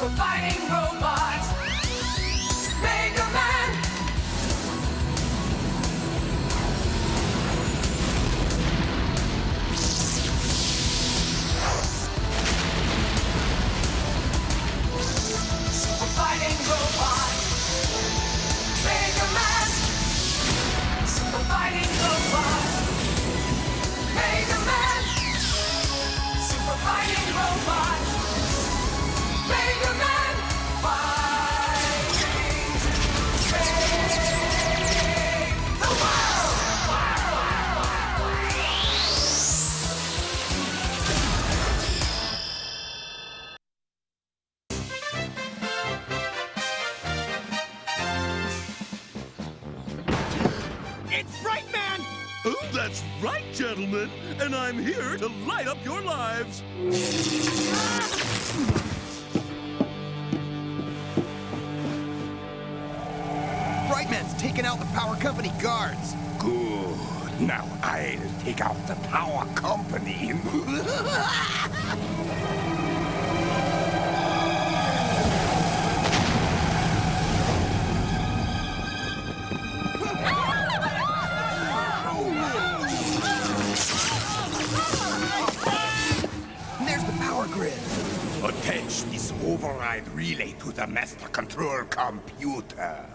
for fighting robots. Mega Man! For fighting robots. Mega Man! For fighting robots. Mega Man! Super fighting robots. Mega Man fighting to save the world. It's right, man. Oh, that's right, gentlemen. And I'm here to light up your lives. Brightman's taken out the power company guards. Good. Now I'll take out the power company. There's the power grid. Attach this override relay to the master control computer.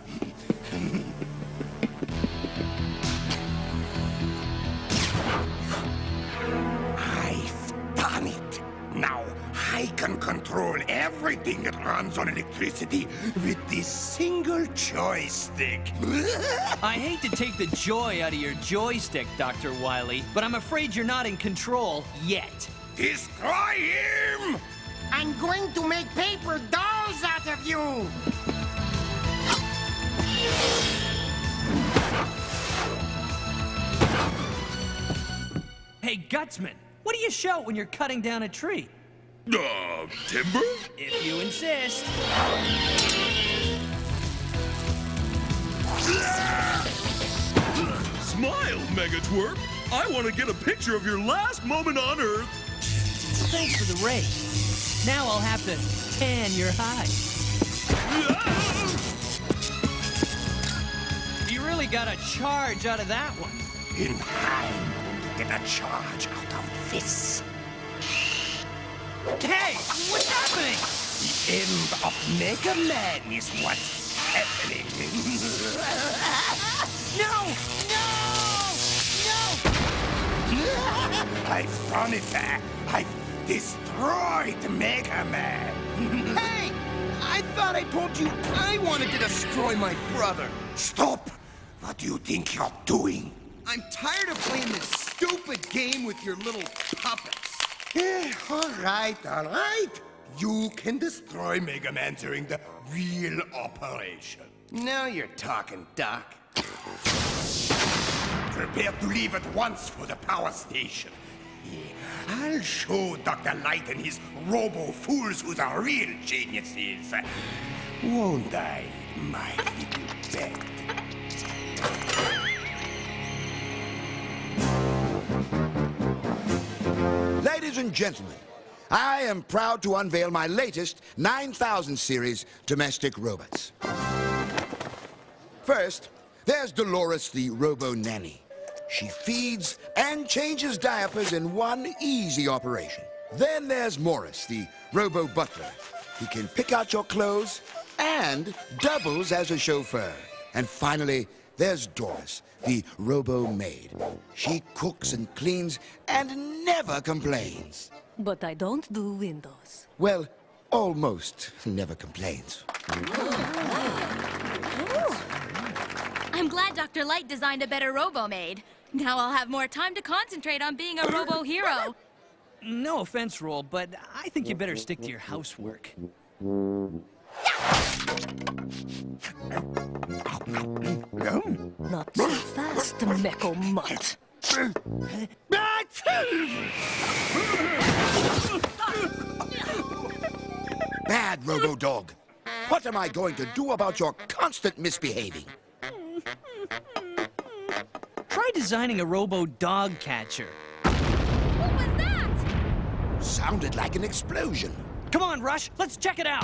I've done it. Now I can control everything that runs on electricity with this single joystick. I hate to take the joy out of your joystick, Dr. Wily, but I'm afraid you're not in control yet. Destroy him! I'm going to make paper dolls out of you! Hey, Gutsman, what do you shout when you're cutting down a tree? Timber? If you insist. Smile, Megatwerp. I want to get a picture of your last moment on Earth. Thanks for the race. Now I'll have to tan your hide. Really got a charge out of that one. In time, get a charge out of this. Hey, what's happening? The end of Mega Man is what's happening. No! No! No! I've done it, man. I've destroyed Mega Man. Hey! I thought I told you I wanted to destroy my brother. Stop! What do you think you're doing? I'm tired of playing this stupid game with your little puppets. Yeah, all right, all right. You can destroy Mega Man during the real operation. Now you're talking, Doc. Prepare to leave at once for the power station. I'll show Dr. Light and his robo-fools who the real geniuses. Won't I, my little pet? Ladies and gentlemen, I am proud to unveil my latest 9000 series domestic robots. First, there's Dolores the Robo-Nanny. She feeds and changes diapers in one easy operation. Then there's Morris the Robo-Butler, who can pick out your clothes and doubles as a chauffeur. And finally, there's Doris, the robo-maid. She cooks and cleans and never complains. But I don't do windows. Well, almost never complains. Ooh. I'm glad Dr. Light designed a better robo-maid. Now I'll have more time to concentrate on being a robo-hero. No offense, Roll, but I think you better stick to your housework. Not so fast, Meckle Mutt. Bad Robo Dog. What am I going to do about your constant misbehaving? Try designing a Robo Dog catcher. What was that? Sounded like an explosion. Come on, Rush, let's check it out.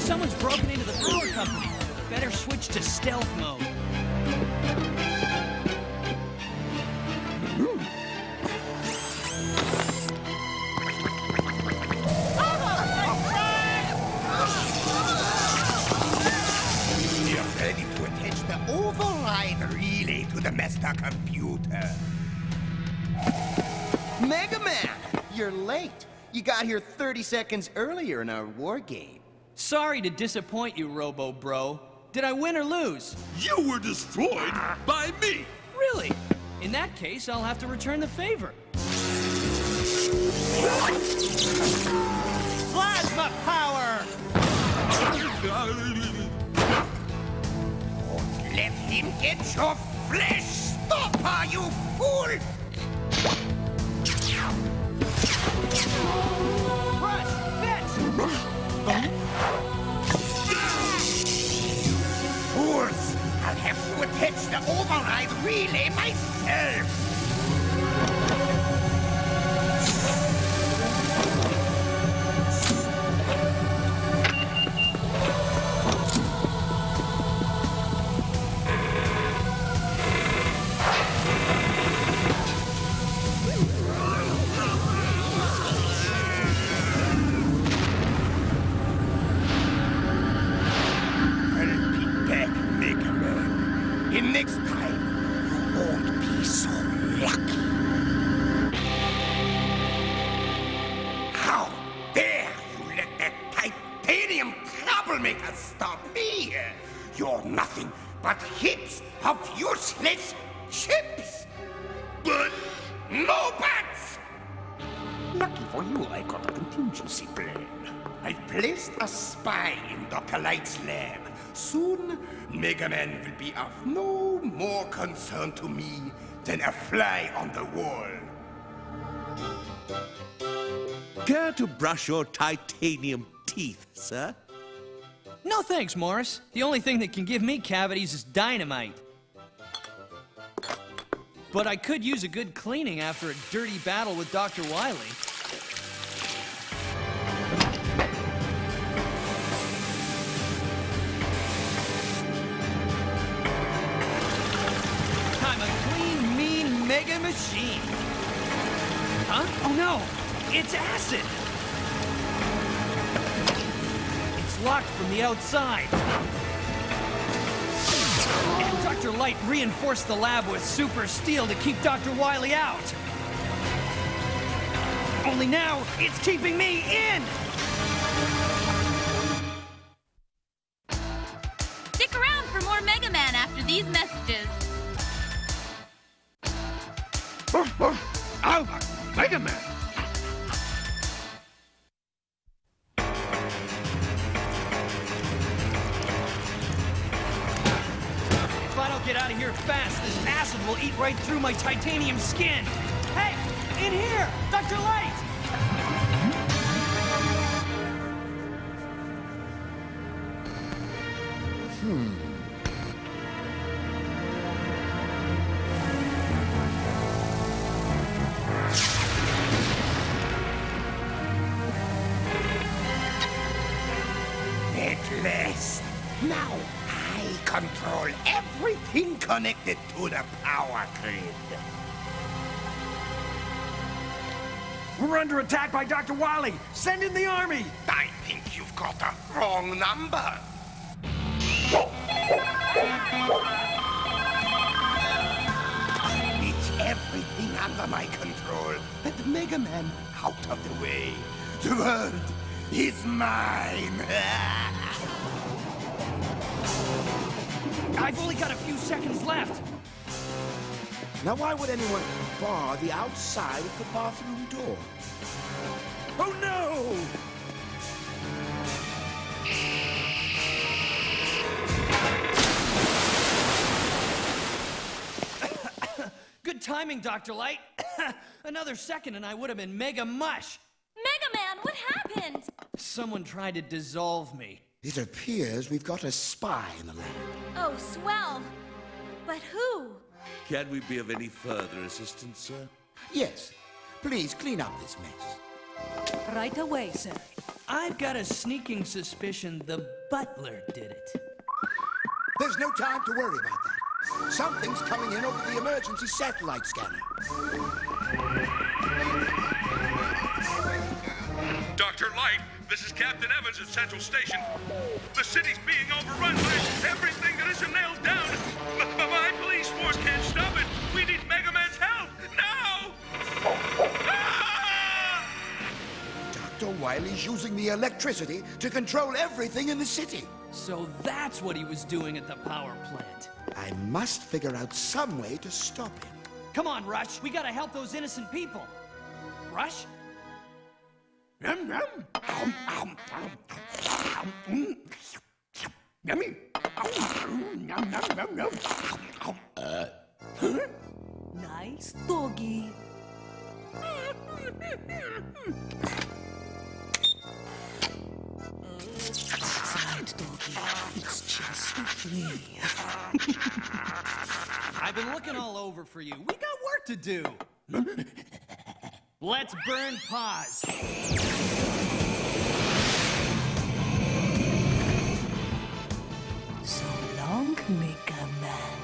Someone's broken into the power company. Better switch to stealth mode. Computer. Mega Man, you're late. You got here 30 seconds earlier in our war game. Sorry to disappoint you, Robo Bro. Did I win or lose? You were destroyed by me. Really? In that case, I'll have to return the favor. Plasma power! Don't let him get your flesh! Stop her, you fool! Rush! Fetch! Fools! I'll have to attach the override relay myself! Mega Man will be of no more concern to me than a fly on the wall. Care to brush your titanium teeth, sir? No thanks, Morris. The only thing that can give me cavities is dynamite. But I could use a good cleaning after a dirty battle with Dr. Wily. Mega machine. Huh? Oh no! It's acid! It's locked from the outside. And Dr. Light reinforced the lab with super steel to keep Dr. Wily out. Only now, it's keeping me in! Stick around for more Mega Man after these messages. Oh, Mega Man! If I don't get out of here fast, this acid will eat right through my titanium skin! Hey! In here! Dr. Light! Connected to the power grid. We're under attack by Dr. Wily. Send in the army. I think you've got the wrong number. It's everything under my control. Let Mega Man out of the way. The world is mine. I've only got a few seconds left. Now, why would anyone bar the outside of the bathroom door? Oh, no! Good timing, Dr. Light. Another second and I would have been Mega Mush. Mega Man, what happened? someone tried to dissolve me. It appears we've got a spy in the lab. Oh, swell. But who? Can we be of any further assistance, sir? Yes. Please clean up this mess. Right away, sir. I've got a sneaking suspicion the butler did it. There's no time to worry about that. Something's coming in over the emergency satellite scanner. Dr. Light, this is Captain Evans at Central Station. The city's being overrun by everything that isn't nailed down. My police force can't stop it. We need Mega Man's help now! Ah! Dr. Wily's using the electricity to control everything in the city. So that's what he was doing at the power plant. I must figure out some way to stop him. Come on, Rush. We gotta help those innocent people. Rush? Nom nom. Yummy. Nom nom nom nom. Nice doggy. Silent doggy. It's just for me. I've been looking all over for you. We got work to do. Let's burn paws. So long, Mega Man.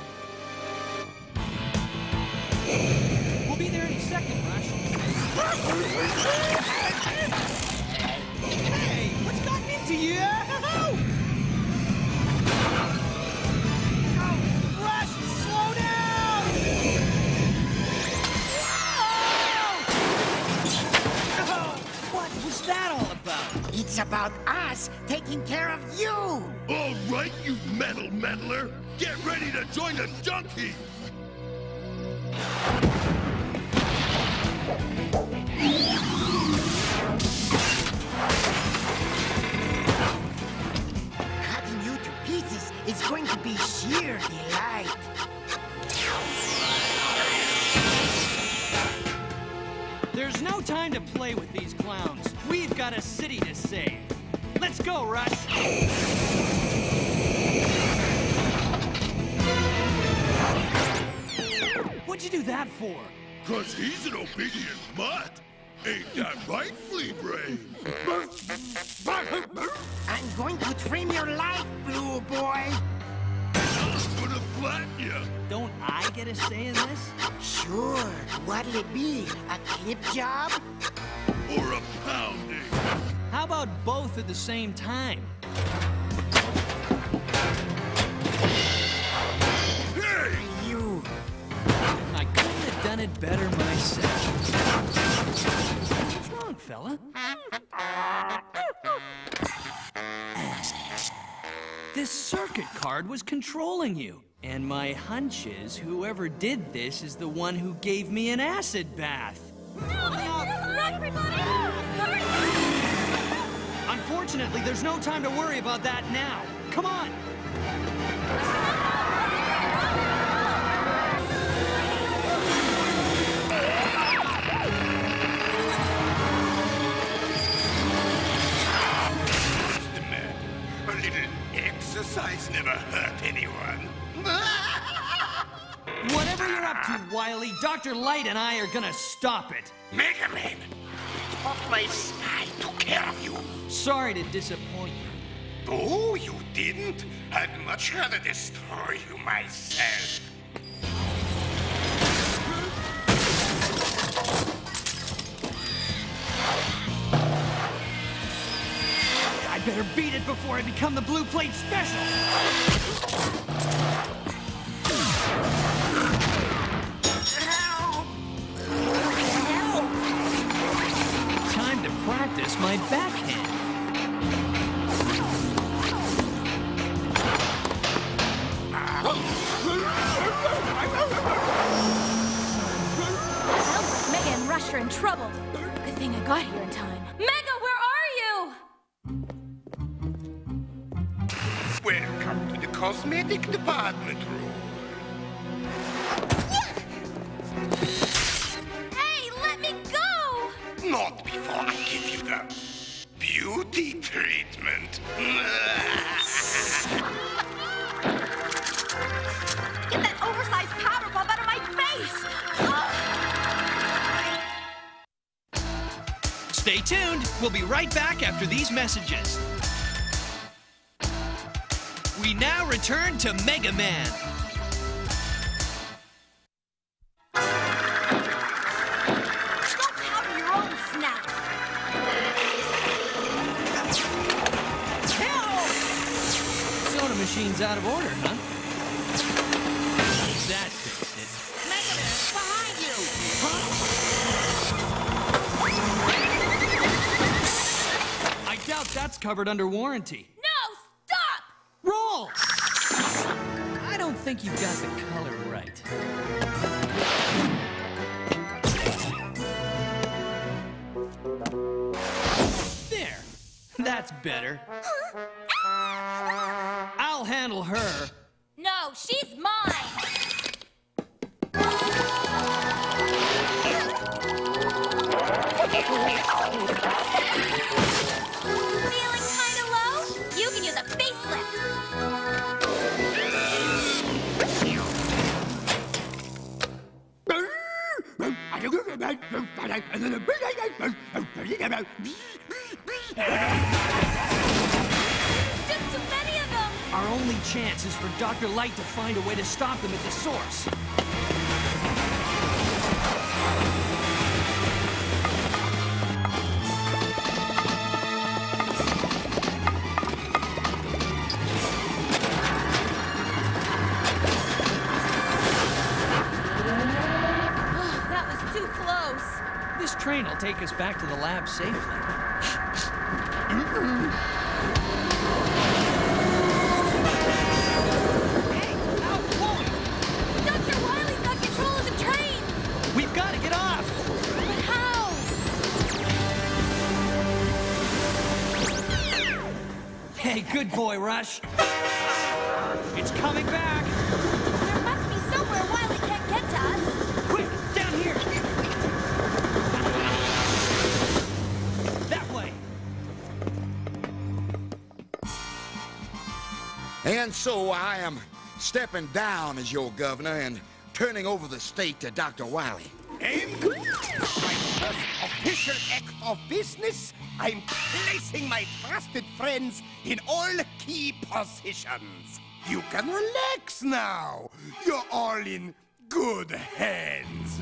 We'll be there any second, Rush. Hey, what's gotten into you? Oh, Rush, slow down! Whoa! Oh, what was that all about? It's about us taking care of you! All right, you metal meddler! Get ready to join the junk heap! Cutting you to pieces is going to be sheer delight. There's no time to play with these clowns. We've got a city to save. Let's go, Rush! What'd you do that for? Cause he's an obedient mutt. Ain't that right, Flea Brain? I'm going to trim your life, Blue Boy. I'm gonna flatten you. Don't I get a say in this? Sure. What'll it be? A clip job? Or a pounding? How about both at the same time? I've done it better myself. What's wrong, fella? This circuit card was controlling you. And my hunch is whoever did this is the one who gave me an acid bath. No, everybody! Unfortunately, there's no time to worry about that now. Come on! Exercise never hurt anyone. Whatever you're up to, Wily, Dr. Light and I are gonna stop it. Mega Man, put my spy took care of you. Sorry to disappoint you. Oh, you didn't? I'd much rather destroy you myself. Better beat it before I become the Blue Plate Special! Help! Help! Time to practice my backhand. Well, Mega and Rush are in trouble. Good thing I got here in time. Mega, where are you? Welcome to the cosmetic department room. Hey, let me go! Not before I give you the beauty. beauty treatment. Get that oversized powder puff out of my face! Oh. Stay tuned. We'll be right back after these messages. We now return to Mega Man. Machine's out of order, huh? That fixed it. Mega Man's behind you! Huh? I doubt that's covered under warranty. No! Stop! Roll! I don't think you've got the color right. There. That's better. I'll handle her. No, she's mine. Feeling kind of low? You can use a facelift. Just too many of them! Our only chance is for Dr. Light to find a way to stop them at the source. Oh, that was too close. This train will take us back to the lab safely. Hey, good boy, Rush. It's coming back. There must be somewhere Wily can't get to us. Quick, down here. That way. And so I am stepping down as your governor and turning over the state to Dr. Wily. And my first official act of business, I'm placing my trusted friends in all key positions. You can relax now. You're all in good hands.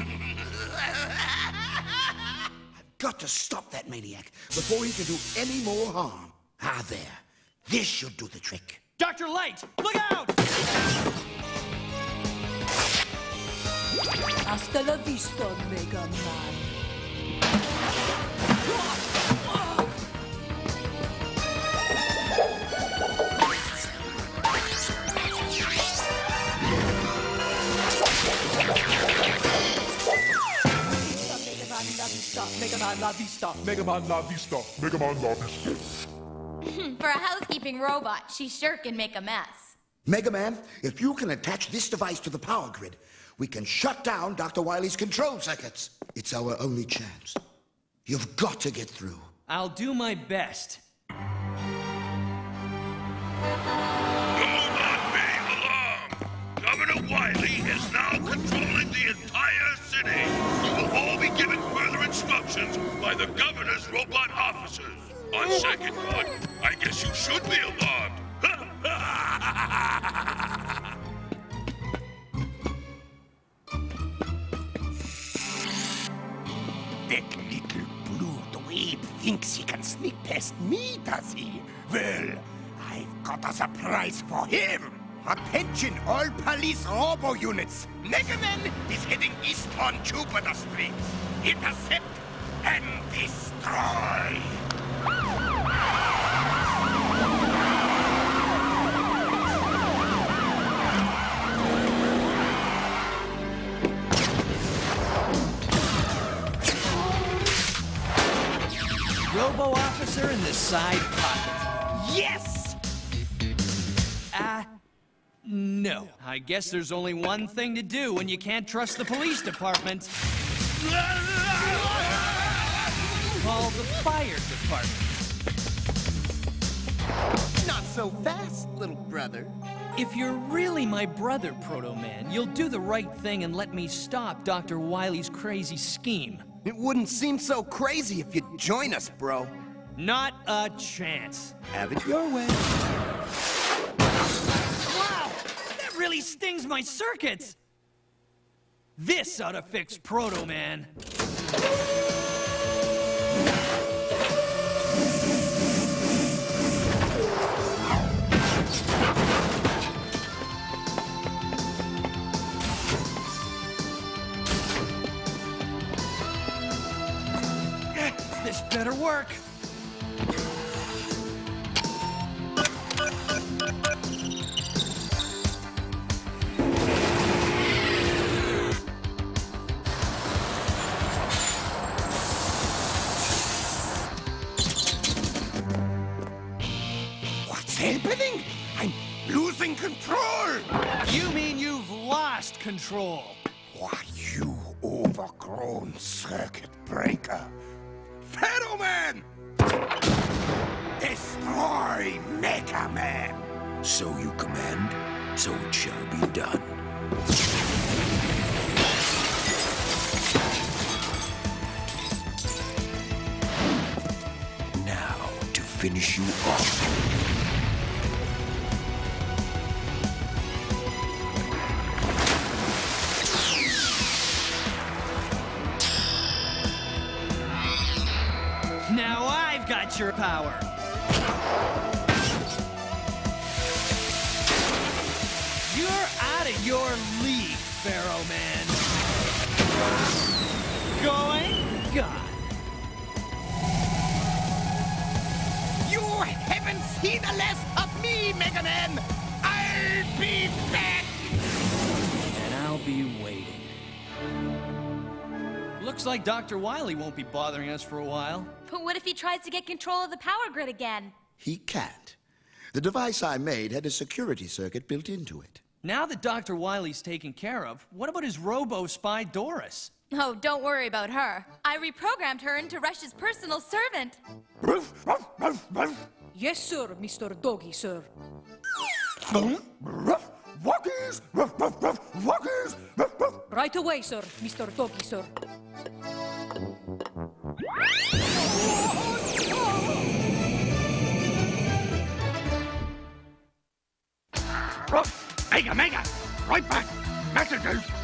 Got to stop that maniac before he can do any more harm. Ah, there. This should do the trick. Dr. Light, look out! Hasta la vista, Mega Man. Mega Man la vista, Mega Man la vista, Mega Man la vista. For a housekeeping robot, she sure can make a mess. Mega Man, if you can attach this device to the power grid, we can shut down Dr. Wily's control circuits. It's our only chance. You've got to get through. I'll do my best. Do not be alarmed. Governor Wily is now controlling the entire city. All be given further instructions by the governor's robot officers. On second thought, I guess you should be alarmed. That little blue dweeb thinks he can sneak past me, does he? Well, I've got a surprise for him. Attention, all police robo units! Mega Man is heading east on Jupiter Street. Intercept and destroy! Robo officer in the side pocket. Yes! No. I guess there's only one thing to do when you can't trust the police department. Call the fire department. so fast, little brother? If you're really my brother, Proto Man, you'll do the right thing and let me stop Dr. Wily's crazy scheme. It wouldn't seem so crazy if you'd join us, bro. Not a chance. Have it your way. Wow! That really stings my circuits! This ought to fix Proto Man. This better work. Happening? I'm losing control! You mean you've lost control? What, you overgrown circuit breaker? Proto Man! Destroy Mega Man! So you command, so it shall be done. Now, to finish you off. Your power. You're out of your league, Pharaoh Man. Going gone. You haven't seen the last of me, Mega Man. I'll be back. And I'll be waiting. Looks like Dr. Wily won't be bothering us for a while. But what if he tries to get control of the power grid again? He can't. The device I made had a security circuit built into it. Now that Dr. Wily's taken care of, what about his robo-spy Doris? Oh, don't worry about her. I reprogrammed her into Rush's personal servant. Yes, sir, Mr. Doggy, sir. Walkies! Walkies! Right away, sir, Mr. Doggy, sir. Mega! Right back! Messages!